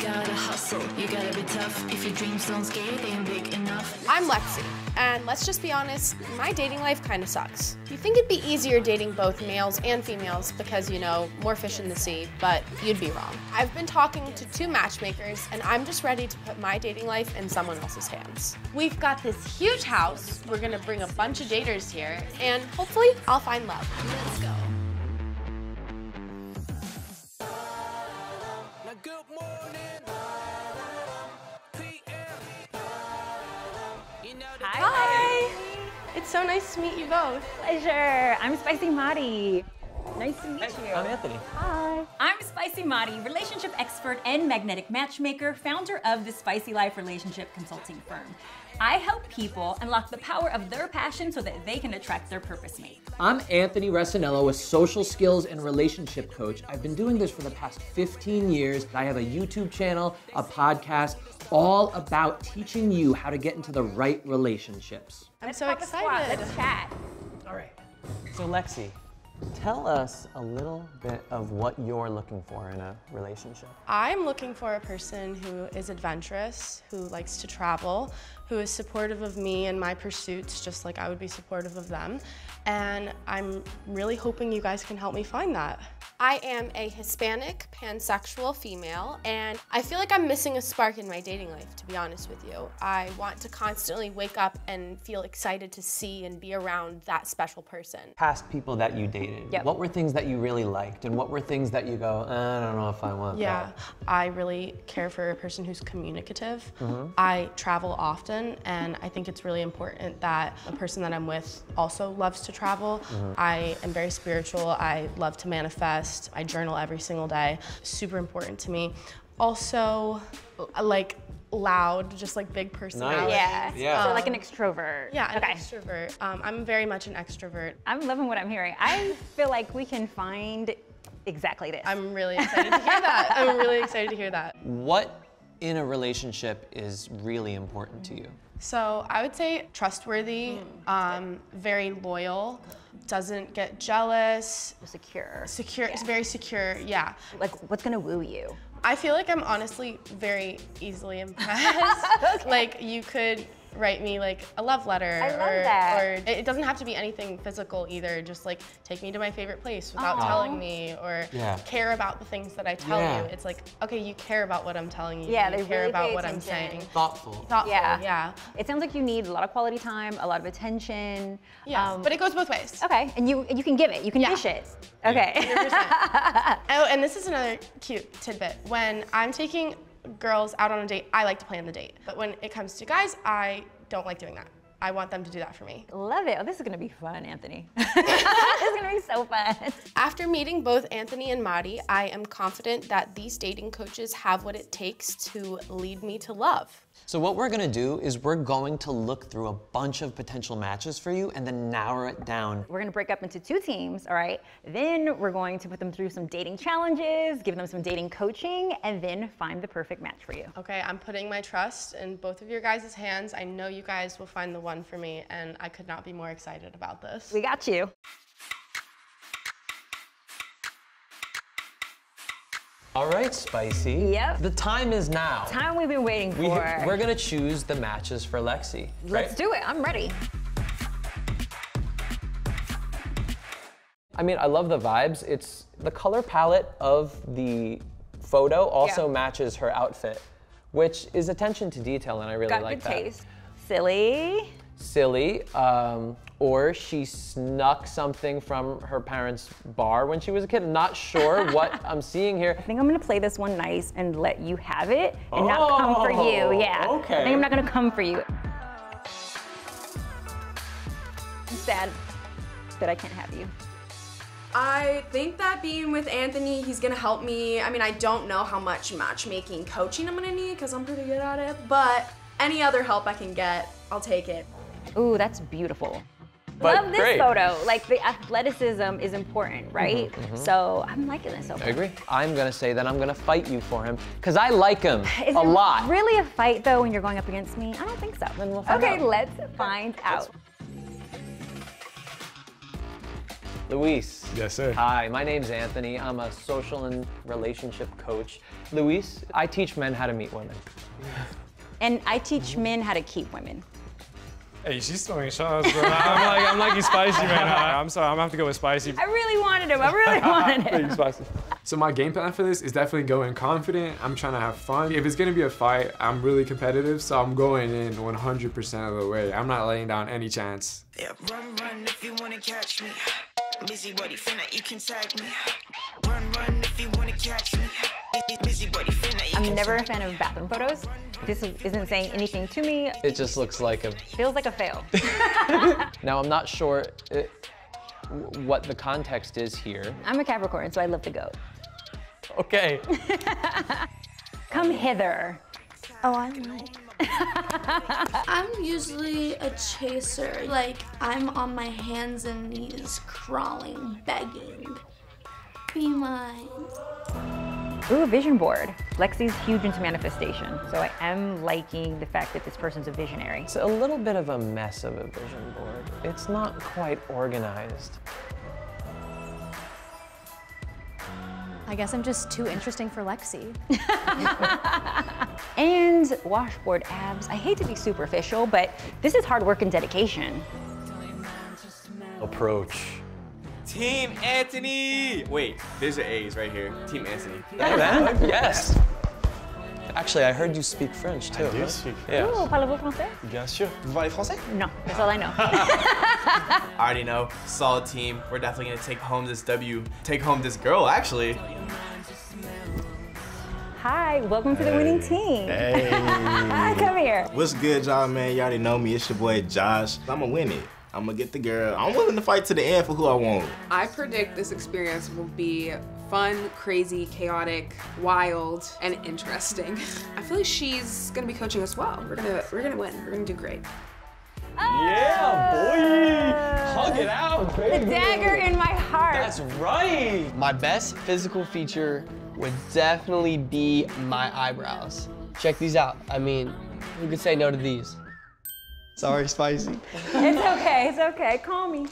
gotta hustle, you gotta be tough. If your dreams don't scare, they ain't big enough. I'm Lexi, and let's just be honest, my dating life kind of sucks. You think it'd be easier dating both males and females because, you know, more fish in the sea, but you'd be wrong. I've been talking to two matchmakers, and I'm just ready to put my dating life in someone else's hands. We've got this huge house, we're gonna bring a bunch of daters here, and hopefully I'll find love. Let's go. Good morning. Hi. It's so nice to meet you both. Pleasure. I'm Spicy Maddie. Nice to meet you. I'm Anthony. Hi. I'm Spicy Maddie, relationship expert and magnetic matchmaker, founder of the Spicy Life relationship consulting firm. I help people unlock the power of their passion so that they can attract their purpose mate. I'm Anthony Racinello, a social skills and relationship coach. I've been doing this for the past 15 years. I have a YouTube channel, a podcast, all about teaching you how to get into the right relationships. I'm so excited. Let's chat. All right. So Lexi, tell us a little bit of what you're looking for in a relationship. I'm looking for a person who is adventurous, who likes to travel, who is supportive of me and my pursuits, just like I would be supportive of them. And I'm really hoping you guys can help me find that. I am a Hispanic, pansexual female, and I feel like I'm missing a spark in my dating life, to be honest with you. I want to constantly wake up and feel excited to see and be around that special person. Past people that you dated, yep. What were things that you really liked, and what were things that you go, I don't know if I want that? I really care for a person who's communicative. Mm-hmm. I travel often, and I think it's really important that a person that I'm with also loves to travel. Mm-hmm. I am very spiritual, I love to manifest. I journal every single day, super important to me. Also, like loud, just like big personality. Nice. Yeah, yeah. So like an extrovert. Yeah, an extrovert. I'm very much an extrovert. I'm loving what I'm hearing. I feel like we can find exactly this. I'm really excited to hear that. I'm really excited to hear that. What in a relationship is really important to you? So I would say trustworthy, very loyal, doesn't get jealous. Secure. Secure, yeah. It's very secure, yeah. Like what's gonna woo you? I feel like I'm honestly very easily impressed. Okay. Like you could write me like a love letter. I love that. Or it doesn't have to be anything physical either, just like take me to my favorite place without telling me, or care about the things that I tell you. It's like, okay, you care about what I'm telling you. Yeah, they care really about what I'm saying. Thoughtful. Thoughtful, yeah. It sounds like you need a lot of quality time, a lot of attention. Yeah, but it goes both ways. Okay, and you can give it, you can dish it. Okay. 100%. Oh, and this is another cute tidbit. When I'm taking girls out on a date, I like to plan the date. But when it comes to guys, I don't like doing that. I want them to do that for me. Love it. Oh, this is gonna be fun, Anthony. This is gonna be so fun. After meeting both Anthony and Maddie, I am confident that these dating coaches have what it takes to lead me to love. So what we're gonna do is we're going to look through a bunch of potential matches for you and then narrow it down. We're gonna break up into two teams, all right? Then we're going to put them through some dating challenges, give them some dating coaching, and then find the perfect match for you. Okay, I'm putting my trust in both of your guys' hands. I know you guys will find the one for me, and I could not be more excited about this. We got you. All right, Spicy. Yep. The time is now. Time we've been waiting for. We're gonna choose the matches for Lexi. Let's do it. I'm ready. I mean, I love the vibes. It's the color palette of the photo also matches her outfit, which is attention to detail, and I really like that. Got good taste. Silly. Silly, or she snuck something from her parents' bar when she was a kid. I'm not sure what I'm seeing here. I think I'm gonna play this one nice and let you have it and not come for you, Okay. I think I'm not gonna come for you. I'm sad that I can't have you. I think that being with Anthony, he's gonna help me. I mean, I don't know how much matchmaking coaching I'm gonna need because I'm pretty good at it, but any other help I can get, I'll take it. Ooh, that's beautiful. But love this photo. Like the athleticism is important, right? Mm-hmm, mm-hmm. So I'm liking this so far. I agree. I'm gonna say that I'm gonna fight you for him because I like him a lot. Is it really a fight though when you're going up against me? I don't think so. Then we'll find out. Okay, let's find out. Luis. Yes, sir. Hi, my name's Anthony. I'm a social and relationship coach. Luis, I teach men how to meet women. And I teach men how to keep women. Hey, she's throwing shots, bro. I'm like he's spicy right now. I'm sorry, I'm gonna have to go with spicy. I really wanted him, I really wanted him. He's spicy. So my game plan for this is definitely going confident. I'm trying to have fun. If it's gonna be a fight, I'm really competitive, so I'm going in 100% of the way. I'm not laying down any chance. Yeah, run if you wanna catch me. Busybody finna, you can tag me. Run if you wanna catch me. Busybody finna. I'm never a fan of bathroom photos. This isn't saying anything to me. It just looks like a... Feels like a fail. Now, I'm not sure what the context is here. I'm a Capricorn, so I love the goat. Okay. Come hither. Oh, I'm like... I'm usually a chaser. Like, I'm on my hands and knees, crawling, begging. Be mine. Ooh, a vision board. Lexi's huge into manifestation, so I am liking the fact that this person's a visionary. It's a little bit of a mess of a vision board. It's not quite organized. I guess I'm just too interesting for Lexi. And washboard abs. I hate to be superficial, but this is hard work and dedication. Approach. Team Anthony! Wait, there's an A's right here. Team Anthony. That? Yes. Actually, I heard you speak French too. I do speak French. Oh, parlez-vous français? Bien sûr. Vous parlez français? No, that's all I know. I already know. Solid team. We're definitely gonna take home this W. Take home this girl, actually. Hi, welcome to the winning team. Hey. Come here. What's good, y'all, man? You already know me. It's your boy Josh. I'ma win it. I'm gonna get the girl. I'm willing to fight to the end for who I want. I predict this experience will be fun, crazy, chaotic, wild, and interesting. I feel like she's gonna be coaching us well. We're gonna win. We're gonna do great. Oh! Yeah, boy! Hug it out, baby! The dagger in my heart. That's right. My best physical feature would definitely be my eyebrows. Check these out. I mean, who could say no to these? Sorry, spicy. It's okay, call me.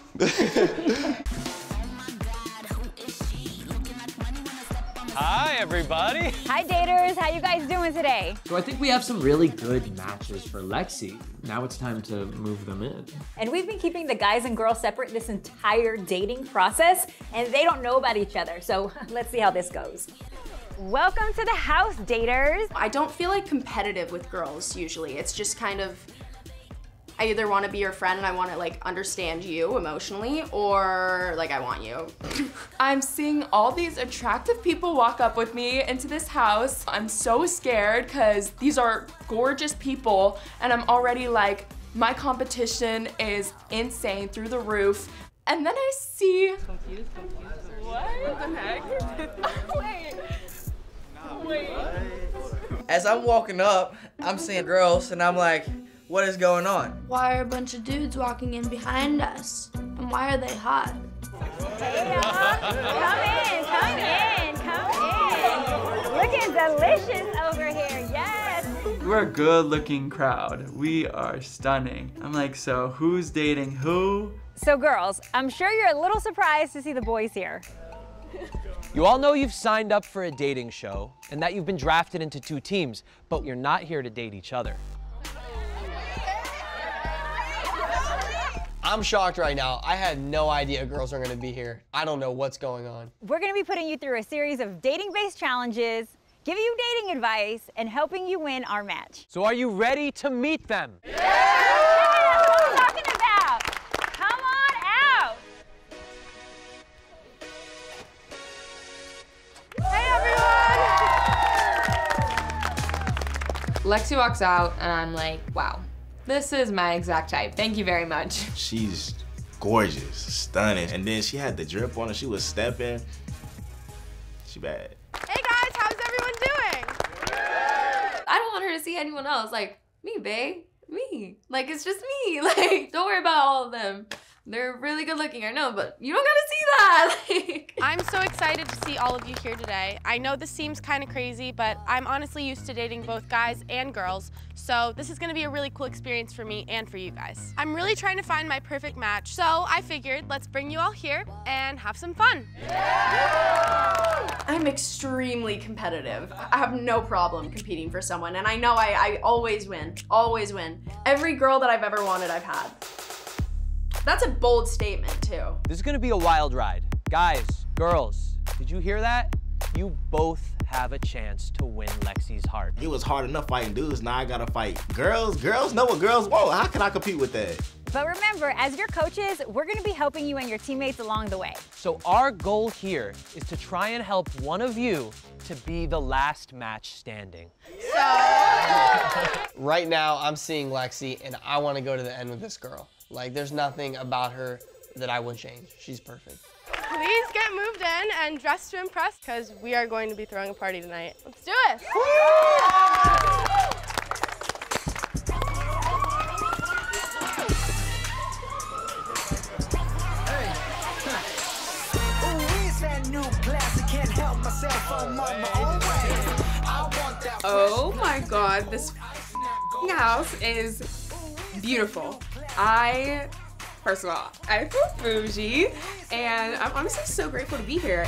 Hi, everybody. Hi, daters, how you guys doing today? So I think we have some really good matches for Lexi. Now it's time to move them in. And we've been keeping the guys and girls separate this entire dating process, and they don't know about each other, so let's see how this goes. Welcome to the house, daters. I don't feel like competitive with girls usually. It's just kind of, I either want to be your friend and I want to like understand you emotionally, or like I want you. I'm seeing all these attractive people walk up with me into this house. I'm so scared because these are gorgeous people and I'm already like, my competition is insane through the roof. And then I see... What the heck? Wait. As I'm walking up, I'm seeing girls and I'm like, what is going on? Why are a bunch of dudes walking in behind us? And why are they hot? Hey, come in. Looking delicious over here, yes. We're a good looking crowd. We are stunning. I'm like, so who's dating who? So girls, I'm sure you're a little surprised to see the boys here. You all know you've signed up for a dating show and that you've been drafted into two teams, but you're not here to date each other. I'm shocked right now. I had no idea girls are gonna be here. I don't know what's going on. We're gonna be putting you through a series of dating-based challenges, giving you dating advice, and helping you win our match. So are you ready to meet them? Yeah! That's what I'm talking about. Come on out. Hey, everyone. Lexi walks out, and I'm like, wow. This is my exact type. Thank you very much. She's gorgeous, stunning. And then she had the drip on her. She was stepping. She bad. Hey guys, how's everyone doing? Yeah. I don't want her to see anyone else. Like, me, babe, me. Like, it's just me. Like, don't worry about all of them. They're really good looking, I know, but you don't gotta see that. Like, I'm so excited to see all of you here today. I know this seems kind of crazy, but I'm honestly used to dating both guys and girls, so this is gonna be a really cool experience for me and for you guys. I'm really trying to find my perfect match, so I figured let's bring you all here and have some fun. Yeah! I'm extremely competitive. I have no problem competing for someone, and I know I always win, always win. Every girl that I've ever wanted, I've had. That's a bold statement, too. This is gonna be a wild ride. Guys, girls, did you hear that? You both have a chance to win Lexi's heart. It was hard enough fighting dudes, now I gotta fight girls. Girls know what girls want. How can I compete with that? But remember, as your coaches, we're gonna be helping you and your teammates along the way. So our goal here is to try and help one of you to be the last match standing. Yeah! Right now, I'm seeing Lexi, and I wanna go to the end with this girl. Like, there's nothing about her that I would change. She's perfect. Please get moved in and dressed to impress, because we are going to be throwing a party tonight. Let's do it. Yeah. Oh my God, this house is beautiful. First of all, I feel bougie, and I'm honestly so grateful to be here.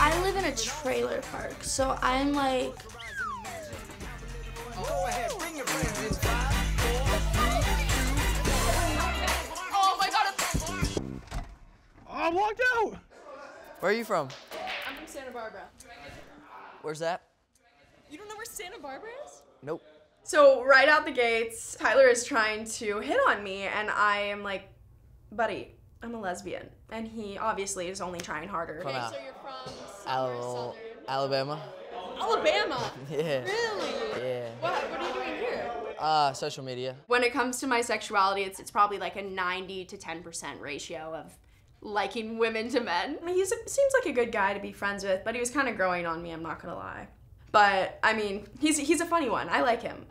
I live in a trailer park, so I'm like... Oh my God! I walked out! Where are you from? I'm from Santa Barbara. Where's that? You don't know where Santa Barbara is? Nope. So right out the gates, Tyler is trying to hit on me, and I am like, buddy, I'm a lesbian. And he obviously is only trying harder. Okay, so you're from somewhere southern. Alabama. Alabama? Yeah. Really? Yeah. What are you doing here? Social media. When it comes to my sexuality, it's probably like a 90 to 10% ratio of liking women to men. He seems like a good guy to be friends with, but he was kind of growing on me, I'm not gonna lie. But, I mean, he's a funny one. I like him.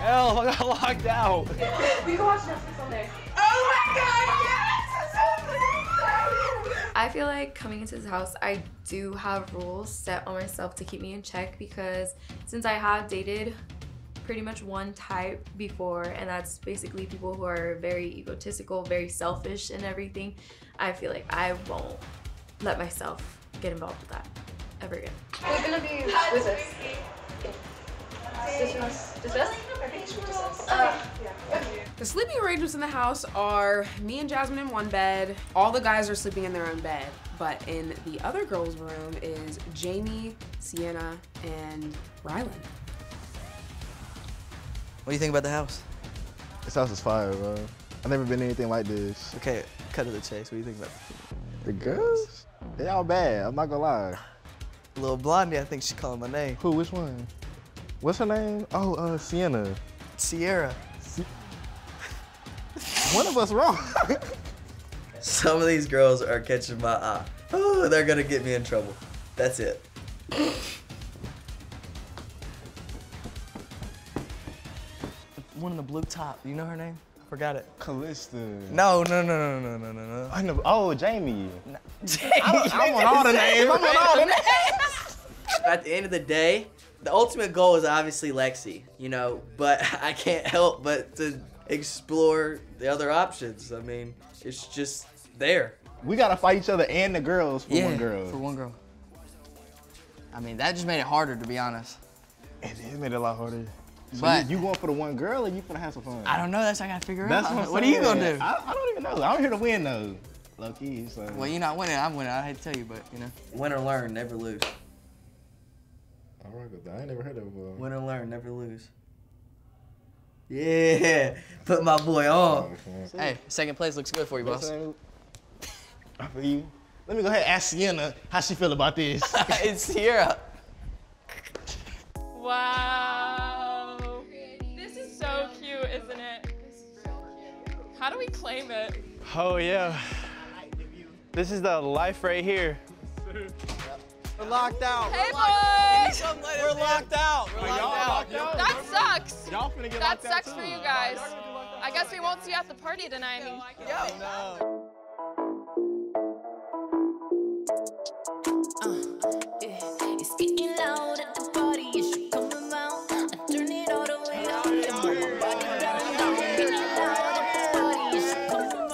Hell, I got locked out. We can watch Netflix all day. Oh my God, yes! I'm so excited! I feel like coming into this house, I do have rules set on myself to keep me in check, because since I have dated pretty much one type before, and that's basically people who are very egotistical, very selfish and everything, I feel like I won't let myself get involved with that ever again. We're gonna be with us. The sleeping arrangements in the house are me and Jasmine in one bed. All the guys are sleeping in their own bed, but in the other girls' room is Jamie, Sienna, and Rylan. What do you think about the house? This house is fire, bro. I've never been to anything like this. Okay, cut to the chase. What do you think about the girls? They all bad, I'm not gonna lie. Little Blondie, I think she's calling my name. Who, which one? What's her name? Oh, Sienna. Sierra. One of us wrong. Some of these girls are catching my eye. Oh, they're gonna get me in trouble. That's it. One in the blue top. You know her name? I forgot it. Callista. No. I know. Oh, Jamie. No. I want all the names. I want all the names. At the end of the day, the ultimate goal is obviously Lexi, you know, but I can't help but to explore the other options. I mean, it's just there. We gotta fight each other and the girls for one girl. For one girl. I mean, that just made it harder, to be honest. It made it a lot harder. So but you going for the one girl, or you gonna have some fun? I don't know. That's what I gotta figure out. What are you gonna do? I don't even know. I'm here to win, though. Low key. So. Well, you're not winning. I'm winning. I hate to tell you, but you know. Win or learn, never lose. I ain't never heard that before. Win and learn, never lose. Yeah, put my boy on. Hey, second place looks good for you, boss. I feel you. Let me go ahead and ask Sienna how she feel about this. It's Sierra. Wow. This is so cute, isn't it? How do we claim it? Oh, yeah. This is the life right here. We're locked out. Hey, boys! We're locked out. We're locked out. That sucks. Y'all finna get locked out. That sucks for you guys. I guess we won't see you at the party tonight. Yo.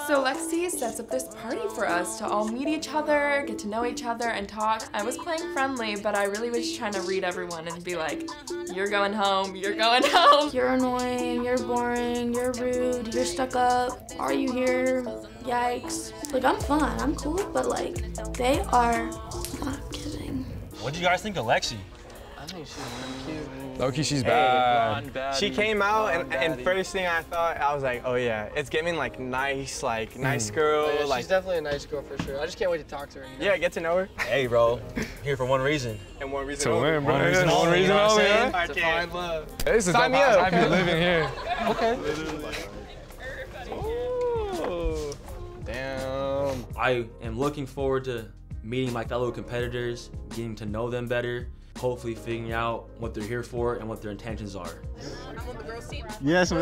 So Lexi sets up this party for us to all meet each other, get to know each other, and talk. I was playing friendly, but I really was trying to read everyone and be like, you're going home, you're going home. You're annoying, you're boring, you're rude, you're stuck up, are you here? Yikes. Like, I'm fun, I'm cool, but like, they are not kidding. What do you guys think of Lexi? I think she's really cute. Loki, she's bad. Hey, baddie, she came out, and first thing I thought, I was like, oh yeah, it's giving like nice girl. Oh, yeah, like, she's definitely a nice girl for sure. I just can't wait to talk to her. You know? Yeah, get to know her. Hey, bro, here for one reason. And one reason only. To win, one reason only. You know what I'm saying? To find love. This is Sign me up. I've been living here. Okay. Ooh, damn. I am looking forward to meeting my fellow competitors, getting to know them better. Hopefully figuring out what they're here for and what their intentions are. I'm on the girls' team. Yes, man.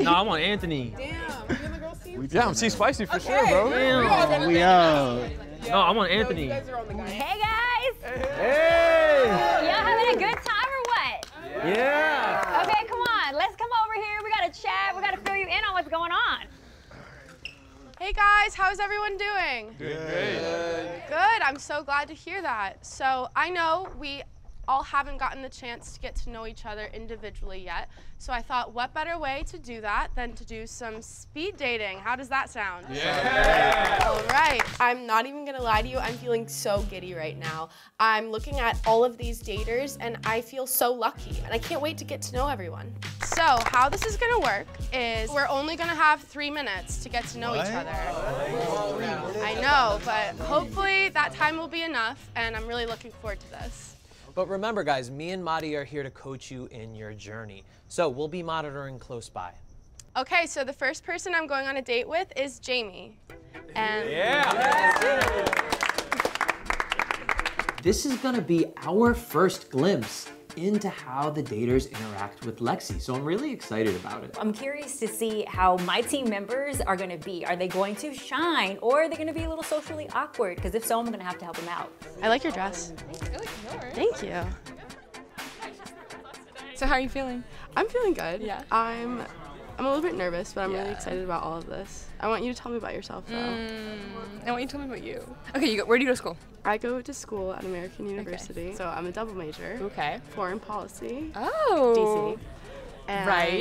No, I'm on Anthony. Damn, are you on the girls' team? Yeah, I'm Spicy for sure, bro. Damn. We out. No, I'm on Anthony. No, you guys are on the guy. Hey, guys. Hey. Y'all having a good time or what? Yeah. Okay, come on. Let's come over here. We got to chat. We got to fill you in on what's going on. Hey guys, how's everyone doing? Doing great. Good, I'm so glad to hear that. So I know we all haven't gotten the chance to get to know each other individually yet. So I thought what better way to do that than to do some speed dating. How does that sound? Yeah. All right, I'm not even gonna lie to you. I'm feeling so giddy right now. I'm looking at all of these daters and I feel so lucky and I can't wait to get to know everyone. So how this is gonna work is we're only gonna have 3 minutes to get to know each other. I know, but hopefully that time will be enough and I'm really looking forward to this. But remember guys, me and Maddie are here to coach you in your journey. So we'll be monitoring close by. Okay, so the first person I'm going on a date with is Jamie. And this is gonna be our first glimpse into how the daters interact with Lexi. So I'm really excited about it. I'm curious to see how my team members are gonna be. Are they going to shine or are they gonna be a little socially awkward? Because if so, I'm gonna have to help them out. I like your dress. I like yours. Thank you. So how are you feeling? I'm feeling good. Yeah. I'm a little bit nervous, but I'm really excited about all of this. I want you to tell me about yourself, though. I want you to tell me about you. Okay, where do you go to school? I go to school at American University, so I'm a double major. Okay. Foreign policy. Oh. DC.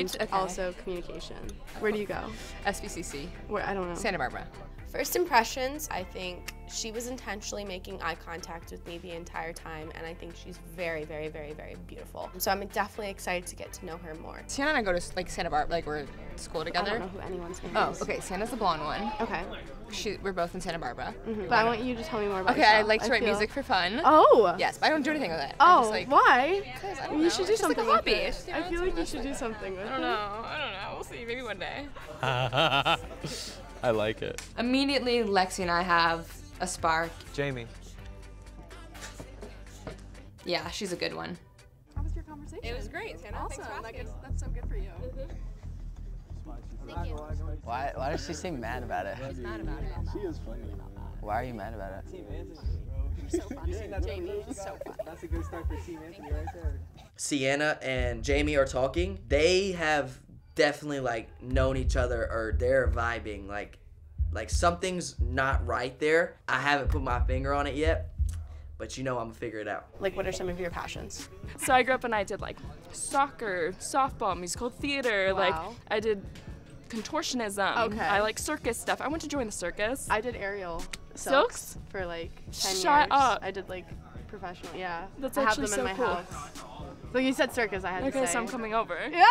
And also communication. Oh. Where do you go? SBCC. Where, I don't know. Santa Barbara. First impressions, I think she was intentionally making eye contact with me the entire time, and I think she's very, very, very, very beautiful. So I'm definitely excited to get to know her more. Sienna and I go to like Santa Barbara, like we're at school together. I don't know who anyone's name is. Oh, okay, Sienna's the blonde one. Okay. We're both in Santa Barbara. But I want you to tell me more about yourself. I like to write music for fun. Oh. Yes, but I don't do anything with it. Oh, just, like, why? Because I don't know. You should do something like a hobby. With it. I feel like you should do something with it. I don't know, We'll see, maybe one day. I like it. Immediately, Lexi and I have a spark. Jamie. Yeah, she's a good one. How was your conversation? It was great. Sienna. Awesome. Thanks for asking. That's so good for you. Thank you. Why does she seem mad about it? She's mad about it. She is funny. Why are you mad about it? You're so funny. Jamie is so funny. That's a good start for Team Anthony right there. Sienna and Jamie are talking. They have definitely like known each other or they're vibing like something's not right there. I haven't put my finger on it yet, but you know I'm gonna figure it out. Like, what are some of your passions? So I grew up and I did like soccer, softball, musical theater. Wow. Like I did contortionism. Okay. I like circus stuff. I went to join the circus. I did aerial silks for like 10 years. Shut up. I did like professional. Yeah. That's actually so cool. I have them in my house. Like you said circus, I had to say. Okay, so I'm coming over. Yeah?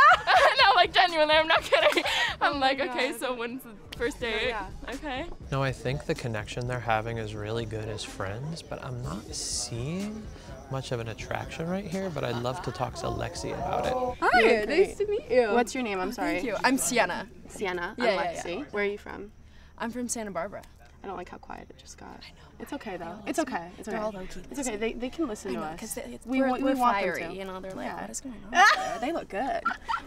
No, like genuinely, I'm not kidding. I'm like, okay, so when's the first date? Okay. No, I think the connection they're having is really good as friends, but I'm not seeing much of an attraction right here, but I'd love to talk to Lexi about it. Hi, yeah, nice to meet you. What's your name? I'm sorry. Thank you. I'm Sienna. Sienna. Yeah, I'm Lexi. Yeah. Where are you from? I'm from Santa Barbara. I don't like how quiet it just got. I know. It's okay though. It's okay. It's okay. All it's okay. They can listen to us. We're fiery, you know. They're like, what is going on? They look good.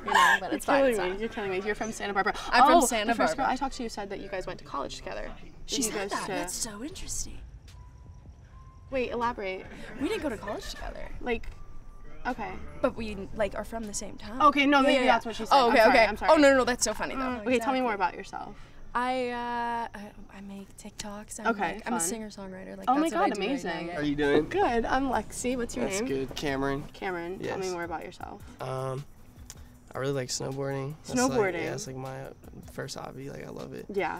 You know, but it's fine. You're killing me. You're from Santa Barbara. I'm from Santa Barbara. The first girl I talked to you said that you guys went to college together. She said that. That's so interesting. Wait, elaborate. We didn't go to college together. Like, okay. But we like are from the same town. Okay, no, maybe that's what she said. Oh, okay, okay. I'm sorry. Oh no, that's so funny though. Okay, tell me more about yourself. I make TikToks. I'm a singer-songwriter. Like, oh my God, amazing! How are you doing? Good. I'm Lexi. What's your name? That's good. Cameron. Cameron, yes. Tell me more about yourself. I really like snowboarding. Snowboarding. Like, yeah, it's like my first hobby. Like I love it. Yeah.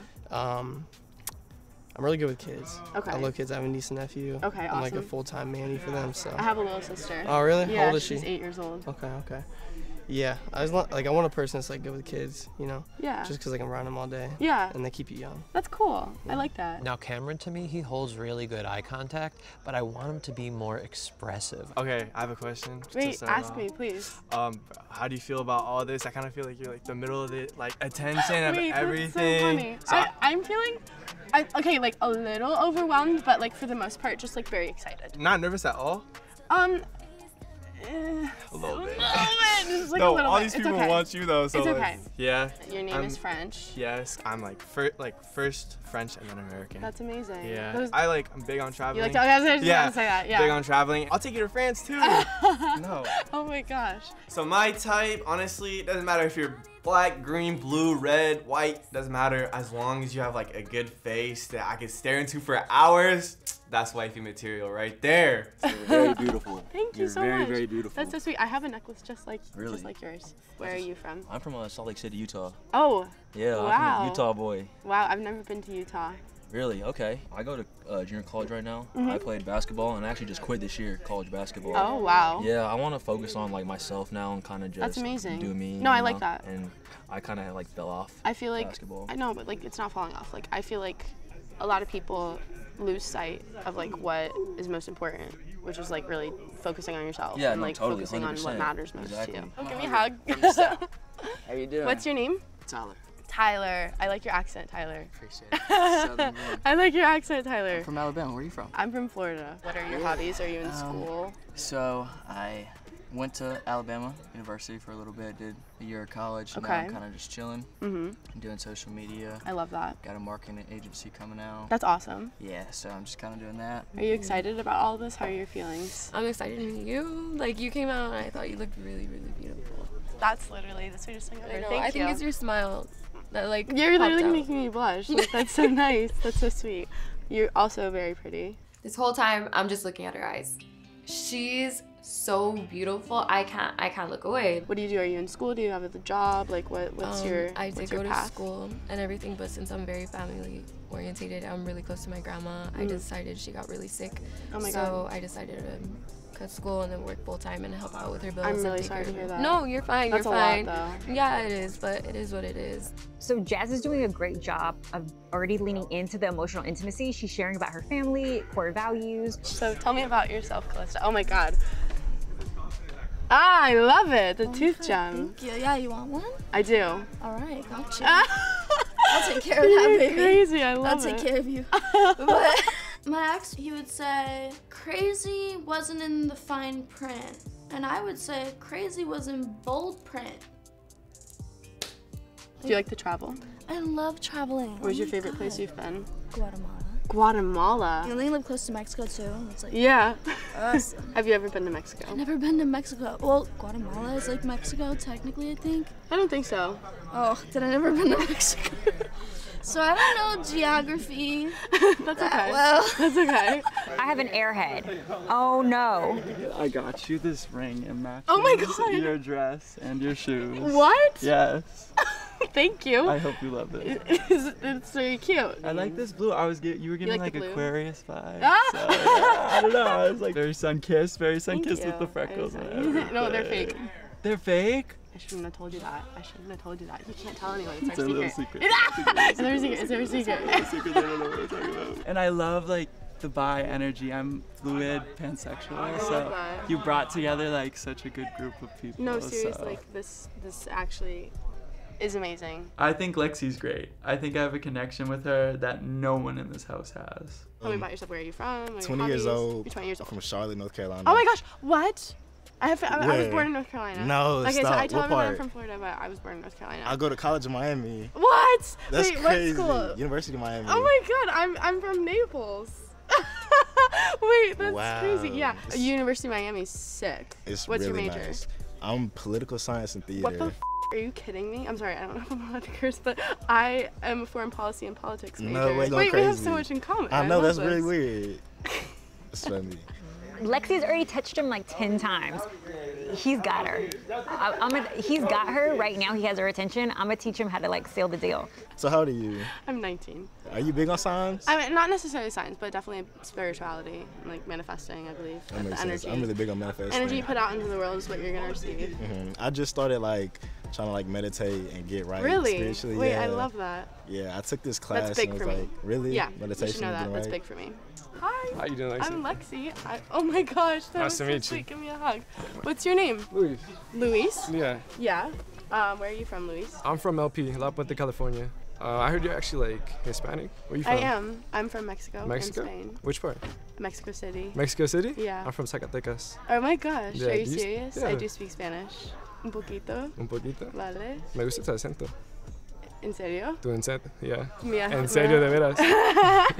I'm really good with kids. Okay. I love kids. I have a niece and nephew. Okay, awesome. I'm like a full-time nanny for them. So. I have a little sister. Oh really? Yeah, how old is she? She's 8 years old. Okay. Okay. Yeah, I want a person that's like good with kids, you know? Yeah. Just because I can run them all day. Yeah. And they keep you young. That's cool. Yeah. I like that. Now Cameron, to me, he holds really good eye contact, but I want him to be more expressive. Okay, I have a question. Wait, ask me, please. How do you feel about all this? I kind of feel like you're like the middle of the like attention of everything. That's so funny. I'm feeling. Okay, like a little overwhelmed, but like for the most part, just like very excited. Not nervous at all. A little bit. Just like no, a little all bit. These people want you though, so it's okay. Yeah. Your name is French. Yes, I'm like first French and then American. That's amazing. Yeah. I'm big on traveling. You like to, I was just gonna say that. Yeah. Big on traveling. I'll take you to France too. No. Oh my gosh. So my type, honestly, it doesn't matter if you're black, green, blue, red, white, doesn't matter, as long as you have like a good face that I can stare into for hours. That's wifey material right there. So very beautiful. Thank you so much. Very, very beautiful. That's so sweet. I have a necklace just like yours. Where are you from? I'm from Salt Lake City, Utah. Oh. Yeah, wow. I'm a Utah boy. Wow, I've never been to Utah. Really? Okay. I go to junior college right now. I played basketball and I actually just quit this year, college basketball. Oh wow. Yeah, I want to focus on like myself now and kind of just do me. No, I like that. And I kind of like fell off. I feel like basketball. I know, but like it's not falling off. Like I feel like a lot of people lose sight of like what is most important, which is like really focusing on yourself and like focusing 100%. On what matters most to you. Oh, give me a hug. How you doing? What's your name? Tyler. Tyler. I like your accent, Tyler. Appreciate it. Southern man. I like your accent, Tyler. I'm from Alabama. Where are you from? I'm from Florida. What are your hobbies? Are you in school? So I went to Alabama University for a little bit, did a year of college, and now I'm kind of just chilling. I'm doing social media. I love that. Got a marketing agency coming out. That's awesome. Yeah, so I'm just kind of doing that. Are you excited about all this? How are your feelings? I'm excited to meet you. Like, you came out and I thought you looked really, really beautiful. That's literally the sweetest thing ever. Thank you. I think it's your smile. That, like, you're literally making me blush. Like, that's so nice. That's so sweet. You're also very pretty. This whole time, I'm just looking at her eyes. She's so beautiful. I can't look away. What do you do? Are you in school? Do you have a job? Like, what's your path? I did go to school and everything, but since I'm very family orientated, I'm really close to my grandma. I decided she got really sick. Oh my God. So I decided to cut school and then work full time and help out with her bills. I'm really sorry to hear that. No, you're fine. That's you're fine. A lot, though. Yeah, it is, but it is what it is. So Jazz is doing a great job of already leaning into the emotional intimacy. She's sharing about her family, core values. So tell me about yourself, Calista. Oh my God. Ah, I love it. The tooth gem. Thank you. Yeah, you want one? I do. All right, gotcha. I'll take care of that, baby. You're crazy. I love it. I'll take care of you. But my ex, he would say, crazy wasn't in the fine print. And I would say, crazy was in bold print. Do you like to travel? I love traveling. Where's your favorite place you've been? Guatemala. Guatemala. You only live close to Mexico too. It's like, yeah. Awesome. Have you ever been to Mexico? I've never been to Mexico. Well, Guatemala is like Mexico technically, I think. I don't think so. Oh, then I've never been to Mexico. So I don't know geography. That's okay. Well, that's okay. I have an airhead. Oh no. I got you this ring and matches your dress and your shoes. What? Yes. Thank you. I hope you love it. It's really cute. I like this blue. You were giving like Aquarius vibes. So, yeah, I don't know. I was like very sun kissed with the freckles. No, they're fake. They're fake? I shouldn't have told you that. You can't tell anyone. It's our secret. It's our secret. It's our secret. And I love like the bi energy. I'm fluid pansexual, so you brought together like such a good group of people. No, seriously, so. Like this actually is amazing. I think Lexi's great. I think I have a connection with her that no one in this house has. Tell me about yourself. Where are you from? 20 years old. You're 20 years old. From Charlotte, North Carolina. Oh my gosh, what? I was born in North Carolina. No, okay, stop. So I tell everyone I'm from Florida, but I was born in North Carolina. I go to college in Miami. What? That's Wait, crazy. What school? University of Miami. Oh my God, I'm from Naples. Wait, that's crazy. Yeah, University of Miami, sick. It's What's really your major? Nice. I'm political science and theater. What the f are you kidding me? I'm sorry, I don't know if I'm allowed to curse, but I am a foreign policy and politics major. No, wait, we have so much in common. I know, that's really weird. It's funny. Lexi's already touched him like 10 times. He's got her. He's got her right now. He has her attention. I'm gonna teach him how to like seal the deal. So how old are you? I'm 19. Are you big on signs? I mean, not necessarily signs, but definitely spirituality and like manifesting, I believe. That makes sense. I'm really big on manifesting. Energy you put out into the world is what you're gonna receive. I just started like trying to like meditate and get right. Really? Spiritually. Wait, yeah. I love that. Yeah, I took this class. That's big and was for me. Like, really? Yeah. Meditation. You should know that. Right? That's big for me. Hi. How you doing, Lexi? I'm Lexi. Oh my gosh, that was so sweet. Give me a hug. What's your name? Luis. Luis? Yeah. Yeah. Where are you from, Luis? I'm from LP, La Puente, California. I heard you're actually like Hispanic. Where are you from? I am. I'm from Mexico. Mexico? And Spain. Which part? Mexico City. Mexico City? Yeah. I'm from Zacatecas. Oh my gosh, yeah, are you serious? Yeah. I do speak Spanish. Un poquito. Un poquito. Vale. Me gusta tu acento. ¿En serio? Tu acento, yeah. Mira. En serio, de veras.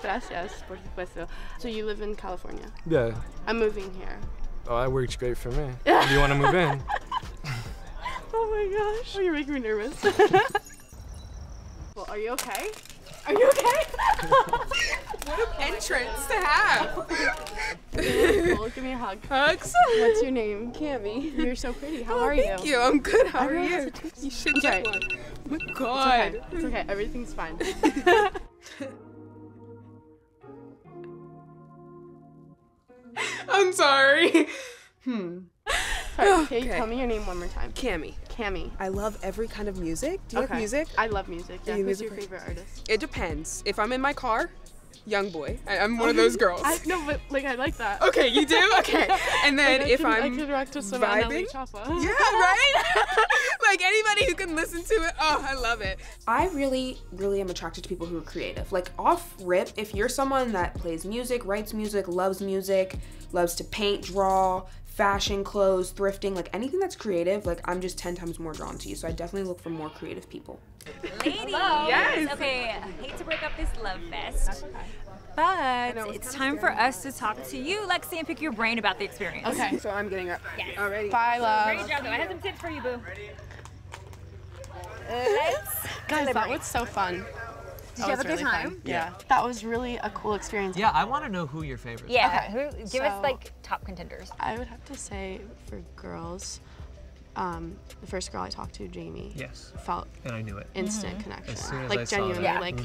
Gracias, por supuesto. So you live in California? Yeah. I'm moving here. Oh, that worked great for me. Do you want to move in? Oh my gosh, you're making me nervous. Well, are you okay? Are you okay? What an entrance to have. Well, give me a hug. Hugs? What's your name? Cammy. You're so pretty. How are you? Thank you. I'm good. How are you? You should get one. Oh my God. It's okay. Everything's fine. I'm sorry. Sorry, can you tell me your name one more time? Cammy. Cammy. I love every kind of music. Do you like music? I love music. Yeah. Who's your favorite artist? It depends. If I'm in my car, Youngboy. I'm one of those girls. No, but like I like that. Okay, you do? Okay. And then like if I'm vibing. Yeah, right? Like anybody who can listen to it, oh, I love it. I really, really am attracted to people who are creative. Like off rip, if you're someone that plays music, writes music, loves to paint, draw, fashion, clothes, thrifting, like anything that's creative, like I'm just 10 times more drawn to you. So I definitely look for more creative people. Ladies, yes. Okay, I hate to break up this love fest, but it's time for us to talk to you, Lexi, and pick your brain about the experience. Okay, so I'm getting up. Yes. Already. Bye, love. Great job, though. I have some tips for you, boo. Guys, that was so fun. Did you have a good time? Yeah. That was really a cool experience. Yeah, I want to know who your favorite is. Yeah, give us like top contenders. I would have to say for girls, the first girl I talked to, Jamie, felt and I knew it. Instant connection. Like genuinely, like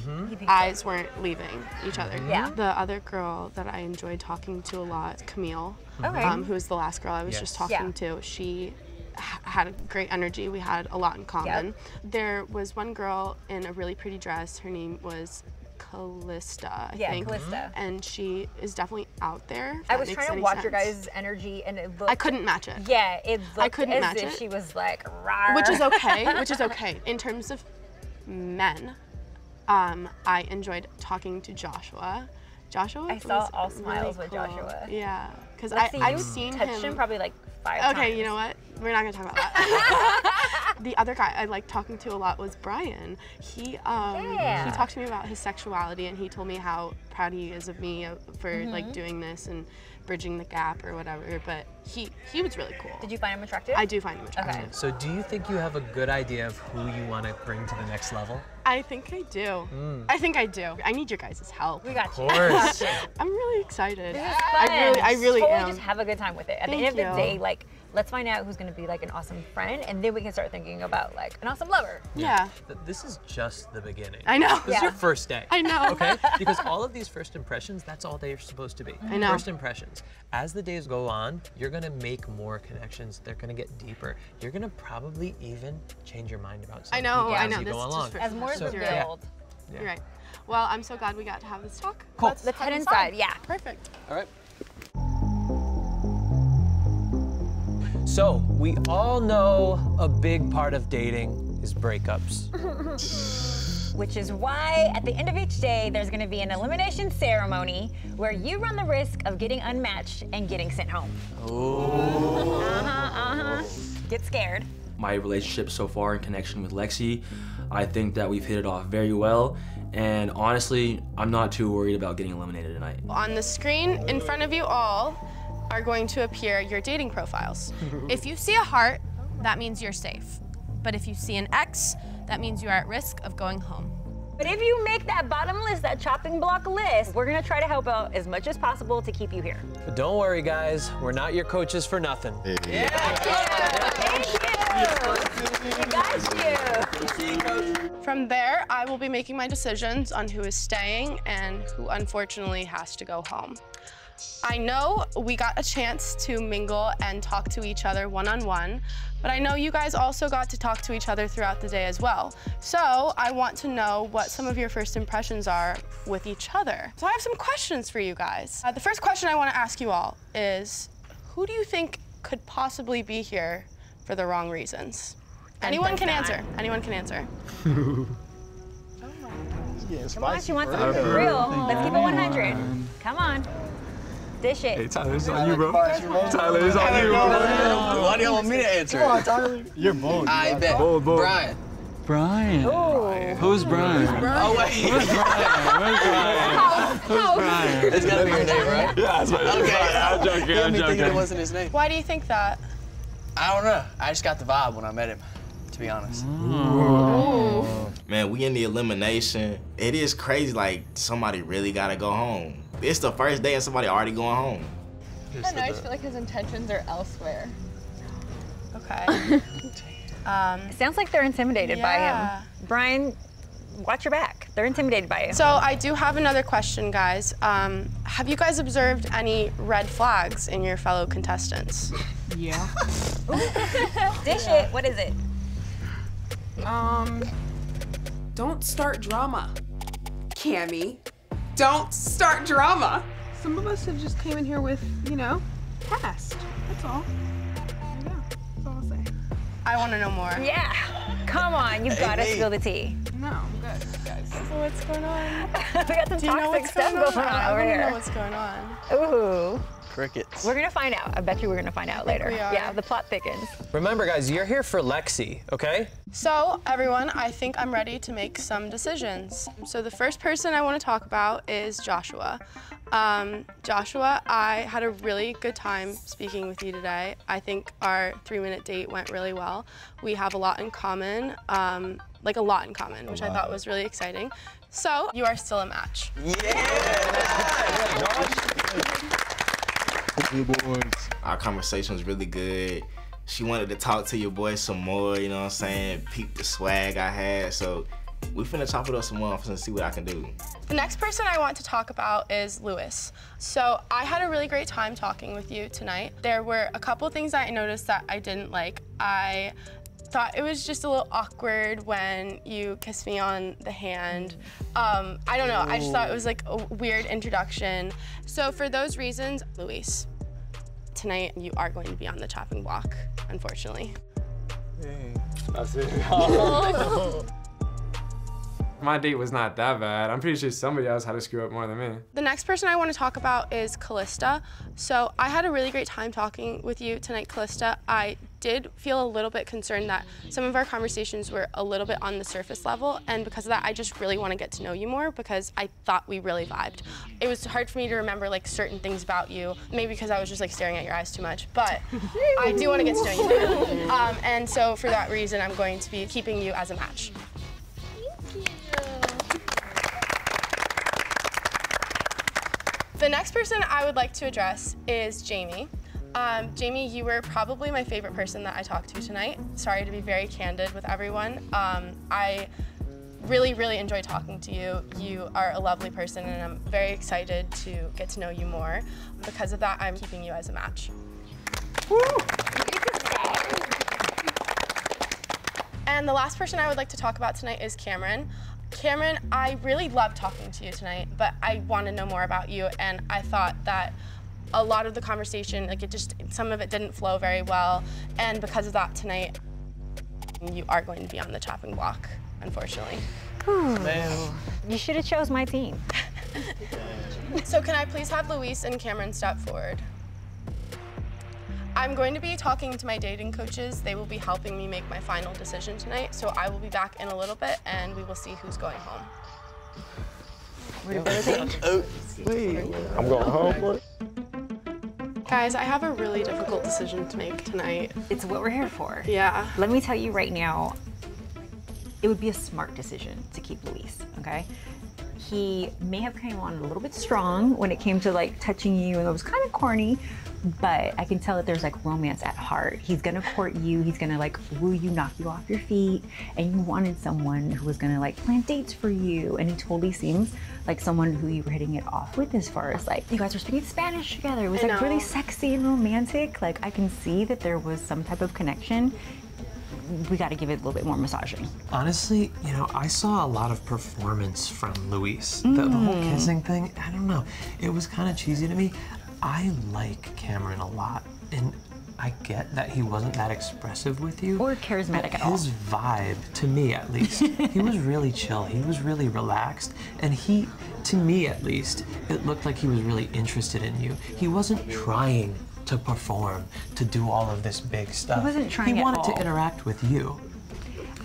eyes weren't leaving each other. Yeah. The other girl that I enjoyed talking to a lot, Camille, who was the last girl I was just talking to, she had a great energy. We had a lot in common. There was one girl in a really pretty dress. Her name was Callista, I think. Callista. And she is definitely out there. I was trying to watch your guys' energy and it looked... I couldn't match it. Yeah, it looked as if she was like, rawr. Which is okay, which is okay. In terms of men, I enjoyed talking to Joshua. Joshua I saw all smiles really cool. with Joshua. Yeah, because I've seen him... touched him probably like 5 times. Okay, you know what? We're not going to talk about that. The other guy I liked talking to a lot was Brian. He talked to me about his sexuality and he told me how proud he is of me for like doing this and bridging the gap or whatever, but he was really cool. Did you find him attractive? I do find him attractive. Okay. So do you think you have a good idea of who you want to bring to the next level? I think I do. I think I do. I need your guys' help. We got you. Of course. I'm really excited. This is fun. I really am. Just have a good time with it. At the end of the day, like, let's find out who's going to be like an awesome friend, and then we can start thinking about like an awesome lover. Yeah. This is just the beginning. I know. This is your first day. I know. Okay? Because all of these first impressions, that's all they're supposed to be. I know. First impressions. As the days go on, you're going to make more connections. They're going to get deeper. You're going to probably even change your mind about something. I know. As you go along. As more is revealed. You're right. Well, I'm so glad we got to have this talk. Cool. Let's head inside. Yeah. Perfect. All right. So we all know a big part of dating is breakups. Which is why at the end of each day, there's going to be an elimination ceremony where you run the risk of getting unmatched and getting sent home. Oh. Get scared. My relationship so far in connection with Lexi, I think that we've hit it off very well. And honestly, I'm not too worried about getting eliminated tonight. On the screen in front of you all are going to appear your dating profiles. If you see a heart, that means you're safe. But if you see an X, that means you are at risk of going home. But if you make that bottom list, that chopping block list, we're gonna try to help out as much as possible to keep you here. But don't worry, guys. We're not your coaches for nothing. Yeah. Thank you. We got you. From there, I will be making my decisions on who is staying and who unfortunately has to go home. I know we got a chance to mingle and talk to each other one-on-one, but I know you guys also got to talk to each other throughout the day as well. So I want to know what some of your first impressions are with each other. So I have some questions for you guys. The first question I want to ask you all is, who do you think could possibly be here for the wrong reasons? Anyone can answer. Anyone can answer. Yeah, come on, she wants something real. Let's keep it 100. Come on. Dish it. Hey, Tyler, it's on you, bro. Tyler, it's on you, bro. Why do you want me to answer? Come on, Tyler. You're bold. I bet. Bold, bold. Brian. Brian. Oh. Who's Brian? Oh, wait. Who's Brian? Where's Brian? Who's Brian? It's gotta be your name, right? Yeah, it's my name. Okay. I'm joking, I'm joking. It wasn't his name. Why do you think that? I don't know. I just got the vibe when I met him, to be honest. Ooh. Man, we in the elimination. It is crazy, like, somebody really gotta go home. It's the first day and somebody already going home. I don't know, I just feel like his intentions are elsewhere. Okay. It sounds like they're intimidated by him. Brian, watch your back. They're intimidated by you. So I do have another question, guys. Have you guys observed any red flags in your fellow contestants? Yeah. Dish it, what is it? Don't start drama, Cammie. Don't start drama. Some of us have just came in here with, you know, past. That's all. Yeah, that's all I'll say. I want to know more. Yeah. Come on, you've got to spill the tea. No, I'm good, guys. So what's going on? We got some toxic stuff going on over here. I don't know what's going on. Ooh. Crickets. We're gonna find out. I bet you we're gonna find out later. We are. Yeah, the plot thickens. Remember, guys, you're here for Lexi, okay? So, everyone, I think I'm ready to make some decisions. So the first person I want to talk about is Joshua. Joshua, I had a really good time speaking with you today. I think our 3-minute date went really well. We have a lot in common, like a lot in common, which I thought was really exciting. So you are still a match. Yeah! Our conversation was really good. She wanted to talk to your boy some more, you know what I'm saying? Peep the swag I had. So we finna chop it up some more and see what I can do. The next person I want to talk about is Lewis. So I had a really great time talking with you tonight. There were a couple things that I noticed that I didn't like. I thought it was just a little awkward when you kissed me on the hand. I don't know, I just thought it was like a weird introduction. So for those reasons, Luis, tonight you are going to be on the chopping block, unfortunately. Hey, that's it. My date was not that bad. I'm pretty sure somebody else had to screw up more than me. The next person I want to talk about is Callista. So I had a really great time talking with you tonight, Callista. I did feel a little bit concerned that some of our conversations were a little bit on the surface level, and because of that, I just really want to get to know you more because I thought we really vibed. It was hard for me to remember like certain things about you, maybe because I was just like staring at your eyes too much, but I do want to get to know you now. And so for that reason, I'm going to be keeping you as a match. The next person I would like to address is Jamie. Jamie, you were probably my favorite person that I talked to tonight. Sorry to be very candid with everyone. I really, really enjoy talking to you. You are a lovely person, and I'm very excited to get to know you more. Because of that, I'm keeping you as a match. Woo! And the last person I would like to talk about tonight is Cameron. Cameron, I really love talking to you tonight, but I want to know more about you, and I thought that a lot of the conversation, like, it just, some of it didn't flow very well, and because of that, tonight, you are going to be on the chopping block, unfortunately. Damn. You should have chose my team. So can I please have Luis and Cameron step forward? I'm going to be talking to my dating coaches. They will be helping me make my final decision tonight, so I will be back in a little bit, and we will see who's going home. I'm going home, boy. Guys, I have a really difficult decision to make tonight. It's what we're here for. Yeah. Let me tell you right now, it would be a smart decision to keep Luis, okay? He may have come on a little bit strong when it came to, like, touching you, and it was kind of corny, but I can tell that there's, like, romance at heart. He's gonna court you, he's gonna, like, woo you, knock you off your feet, and you wanted someone who was gonna, like, plan dates for you, and he totally seems like someone who you were hitting it off with, as far as, like, you guys were speaking Spanish together. It was, like, really sexy and romantic. Like, I can see that there was some type of connection. We gotta give it a little bit more massaging. Honestly, you know, I saw a lot of performance from Luis. The whole kissing thing, I don't know. It was kind of cheesy to me. I like Cameron a lot, and I get that he wasn't that expressive with you. Or charismatic at all. His vibe, to me at least, he was really chill, he was really relaxed, and he, to me at least, it looked like he was really interested in you. He wasn't trying to perform, to do all of this big stuff. He wasn't trying at all. He wanted to interact with you.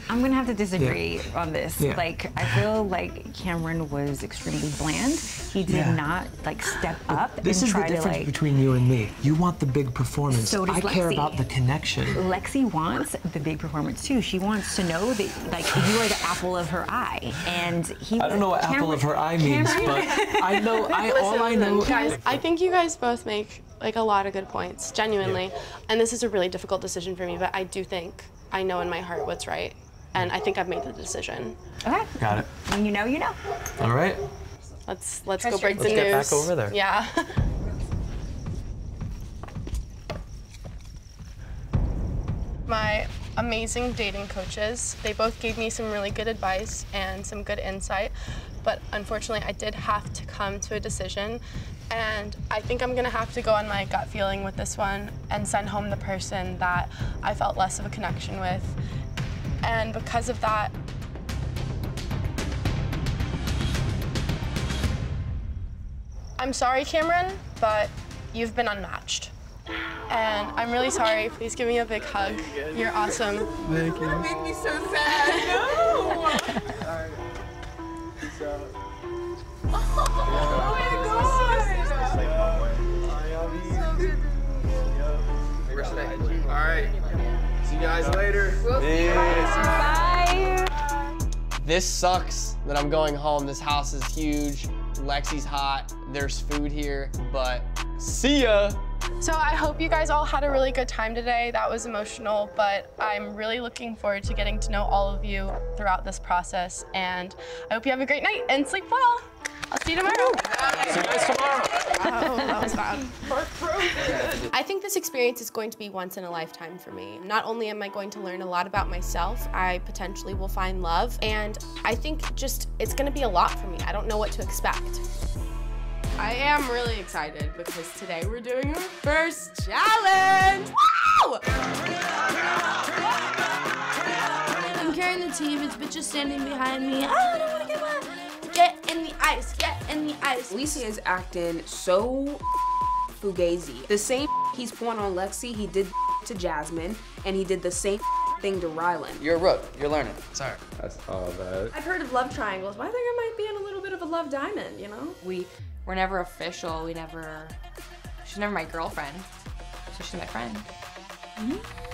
I'm gonna have to disagree on this. Like, I feel like Cameron was extremely bland. He did not, like, step up and try to, like... This is the difference between you and me. You want the big performance. So does Lexi. I care about the connection. Lexi wants the big performance, too. She wants to know that, like, you are the apple of her eye. And he... I don't know what apple of her eye means, but I know... Listen, all I know... Guys, I think you guys both make, like, a lot of good points, genuinely. And this is a really difficult decision for me, but I do think I know in my heart what's right. And I think I've made the decision. Okay. Got it. When you know, you know. All right. Let's go break the news. Let's get back over there. Yeah. My amazing dating coaches, they both gave me some really good advice and some good insight. But unfortunately, I did have to come to a decision. And I think I'm gonna have to go on my gut feeling with this one and send home the person that I felt less of a connection with. And because of that, I'm sorry, Cameron, but you've been unmatched. And I'm really sorry. Please give me a big hug. You're awesome. Thank you. You make me so sad. No. Sorry. Oh my God. So good. All right. See you guys later. We'll see you. Bye. This sucks that I'm going home. This house is huge. Lexi's hot. There's food here, but see ya. So I hope you guys all had a really good time today. That was emotional, but I'm really looking forward to getting to know all of you throughout this process. And I hope you have a great night and sleep well. I'll see you tomorrow. See you guys tomorrow. Wow, that was bad. I think this experience is going to be once in a lifetime for me. Not only am I going to learn a lot about myself, I potentially will find love. And I think just, it's gonna be a lot for me. I don't know what to expect. I am really excited because today we're doing our first challenge. Woo! I'm carrying the tea, this bitch is standing behind me. I don't wanna get one. Get in the ice, get in the ice. Lisa is acting so fugazi. The same he's pouring on Lexi, he did to Jasmine, and he did the same thing to Rylan. You're a rook, you're learning. Sorry. That's all that. I've heard of love triangles, but I think I might be in a little bit of a love diamond, you know? We're never official, she's never my girlfriend, so she's my friend. Mm-hmm.